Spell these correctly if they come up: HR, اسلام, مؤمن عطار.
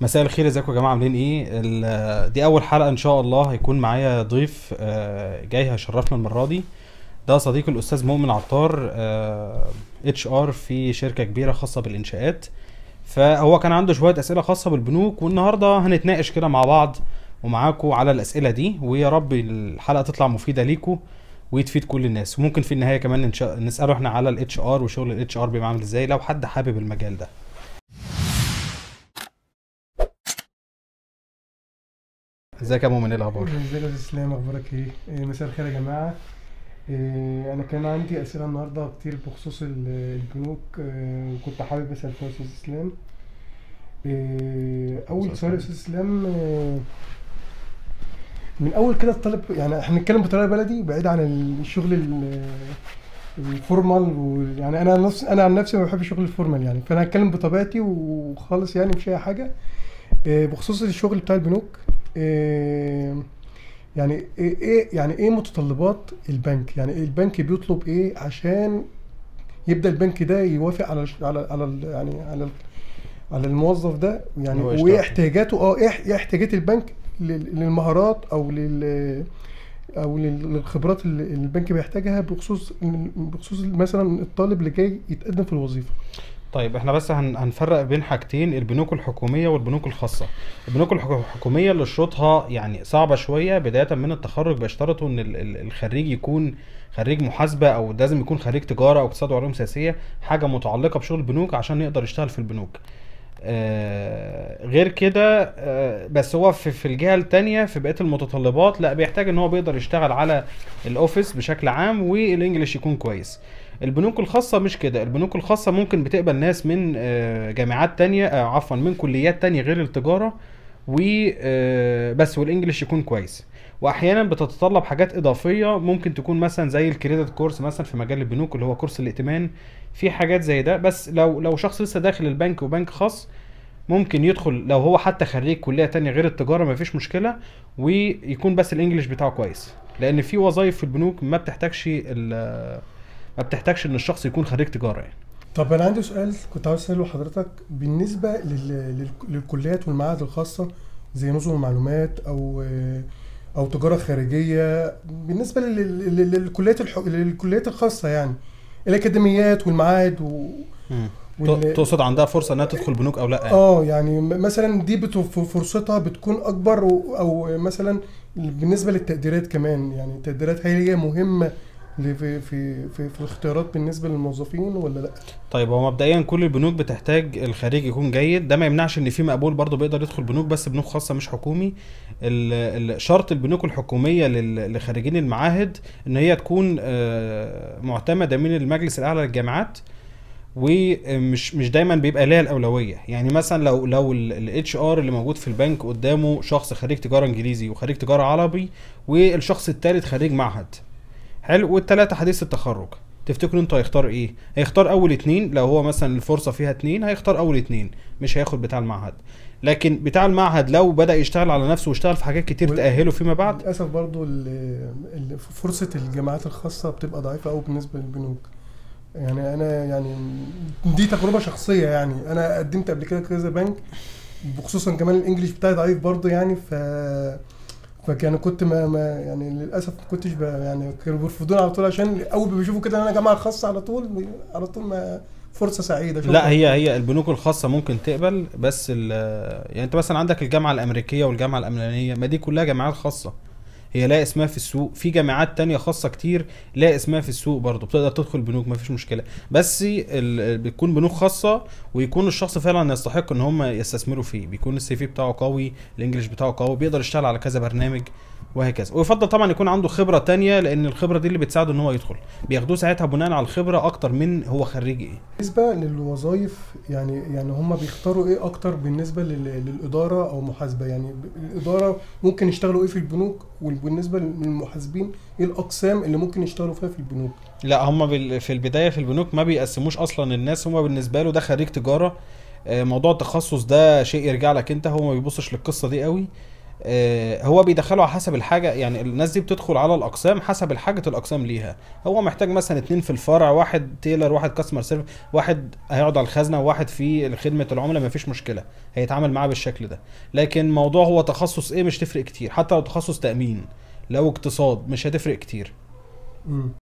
مساء الخير، ازيكم يا جماعه؟ عاملين ايه؟ دي اول حلقه ان شاء الله هيكون معايا ضيف جاي هيشرفنا المره دي. ده صديقي الاستاذ مؤمن عطار، HR في شركه كبيره خاصه بالانشاءات. فهو كان عنده شويه اسئله خاصه بالبنوك، والنهارده هنتناقش كده مع بعض ومعاكم على الاسئله دي، ويا رب الحلقه تطلع مفيده ليكم ويتفيد كل الناس. وممكن في النهايه كمان نساله احنا على الHR وشغل الHR بيبقى عامل ازاي لو حد حابب المجال ده. ازيك يا مؤمن؟ ايه الاخبار؟ ازيك يا اسلام؟ اخبارك ايه؟ مساء الخير يا جماعه. انا كان عندي اسئله النهارده كتير بخصوص البنوك، وكنت حابب اسال فيها استاذ اسلام. اول سؤال يا استاذ اسلام، من اول كده الطالب، يعني احنا بنتكلم بطريقه بلدي بعيد عن الشغل الفورمال، ويعني انا عن نفسي ما بحبش الشغل الفورمال يعني، فانا هتكلم بطبيعتي وخالص يعني مش اي حاجه. بخصوص الشغل بتاع البنوك، يعني ايه متطلبات البنك؟ يعني البنك بيطلب ايه عشان يبدا البنك ده يوافق على على الموظف ده يعني، وايه احتياجاته؟ ايه احتياجات البنك للمهارات او للخبرات اللي البنك بيحتاجها بخصوص مثلا الطالب اللي جاي يتقدم في الوظيفه. طيب احنا بس هنفرق بين حاجتين، البنوك الحكوميه والبنوك الخاصه. البنوك الحكوميه اللي شروطها يعني صعبه شويه، بدايه من التخرج بيشترطوا ان الخريج يكون خريج محاسبه، او لازم يكون خريج تجاره او اقتصاد وعلوم سياسيه، حاجه متعلقه بشغل البنوك عشان يقدر يشتغل في البنوك. غير كده بس هو في الجهه الثانيه في بقيه المتطلبات لا، بيحتاج ان هو بيقدر يشتغل على الاوفيس بشكل عام، والانجليش يكون كويس. البنوك الخاصه مش كده، البنوك الخاصه ممكن بتقبل ناس من جامعات تانية، عفوا من كليات تانية غير التجاره وبس، والانجليش يكون كويس. واحيانا بتتطلب حاجات اضافيه، ممكن تكون مثلا زي الكريدت كورس مثلا في مجال البنوك اللي هو كورس الائتمان، في حاجات زي ده. بس لو شخص لسه داخل البنك وبنك خاص ممكن يدخل، لو هو حتى خريج كليه تانية غير التجاره مفيش مشكله، ويكون بس الانجليش بتاعه كويس، لان في وظايف في البنوك ما بتحتاجش ان الشخص يكون خريج تجاره يعني. طب انا عندي سؤال كنت عاوز اساله لحضرتك، بالنسبه للكليات والمعاهد الخاصه زي نظم المعلومات او تجاره خارجيه، بالنسبه للكليات الخاصه يعني الاكاديميات والمعاهد تقصد عندها فرصه انها تدخل بنوك او لا يعني؟ يعني مثلا دي فرصتها بتكون اكبر، او مثلا بالنسبه للتقديرات كمان، يعني التقديرات هل هي مهمه في في في في الاختيارات بالنسبه للموظفين ولا لا؟ طيب هو مبدئيا كل البنوك بتحتاج الخريج يكون جيد، ده ما يمنعش ان في مقبول برضه بيقدر يدخل بنوك، بس بنوك خاصه مش حكومي. شرط البنوك الحكوميه لخريجين المعاهد ان هي تكون معتمده من المجلس الاعلى للجامعات، ومش دايما بيبقى ليها الاولويه. يعني مثلا لو الHR اللي موجود في البنك قدامه شخص خريج تجاره انجليزي وخريج تجاره عربي والشخص الثالث خريج معهد، حلو، والثلاثه حديث التخرج، تفتكروا انتوا هيختار ايه؟ هيختار اول اتنين، لو هو مثلا الفرصه فيها اتنين هيختار اول اتنين، مش هياخد بتاع المعهد. لكن بتاع المعهد لو بدا يشتغل على نفسه واشتغل في حاجات كتير تاهله فيما بعد، للاسف برضو فرصه الجامعات الخاصه بتبقى ضعيفه قوي بالنسبه للبنوك. يعني انا يعني دي تجربه شخصيه، يعني انا قدمت قبل كده كذا بنك، وخصوصا كمان الانجليش بتاعي ضعيف برضو يعني، فكان كنت ما يعني للاسف ما كنتش يعني كانوا بيرفضوني على طول، عشان اول ما بيشوفوا كده ان انا جامعه خاصه على طول ما فرصه سعيده. لا، هي البنوك الخاصه ممكن تقبل، بس يعني انت مثلا عندك الجامعه الامريكيه والجامعه الالمانيه، ما دي كلها جامعات خاصه، هي لا اسمها في السوق. في جامعات تانية خاصه كتير لا اسمها في السوق برضه بتقدر تدخل بنوك، ما فيش مشكله، بس بتكون بنوك خاصه، ويكون الشخص فعلا يستحق ان هم يستثمروا فيه، بيكون السي في بتاعه قوي، الانجليش بتاعه قوي، بيقدر يشتغل على كذا برنامج وهكذا. ويفضل طبعا يكون عنده خبره تانية، لان الخبره دي اللي بتساعده ان هو يدخل، بياخدوه ساعتها بناء على الخبره اكتر من هو خريج ايه. بالنسبه للوظائف يعني هم بيختاروا ايه اكتر بالنسبه للاداره او محاسبه؟ يعني الاداره ممكن يشتغلوا ايه في البنوك، وبالنسبه للمحاسبين ايه الاقسام اللي ممكن يشتغلوا فيها في البنوك؟ لا، هم في البدايه في البنوك ما بيقسموش اصلا الناس، هم بالنسبه له ده خريج تجاره، موضوع التخصص ده شيء يرجع لك انت، هو ما بيبصش للقصه دي قوي. هو بيدخله على حسب الحاجه، يعني الناس دي بتدخل على الاقسام حسب حاجه الاقسام ليها. هو محتاج مثلا 2 في الفرع، واحد تيلر، واحد كاستمر سيرفيس، واحد هيقعد على الخزنه، وواحد في خدمه العملاء، مفيش مشكله هيتعامل معاه بالشكل ده. لكن موضوع هو تخصص ايه مش تفرق كتير، حتى لو تخصص تامين لو اقتصاد مش هتفرق كتير.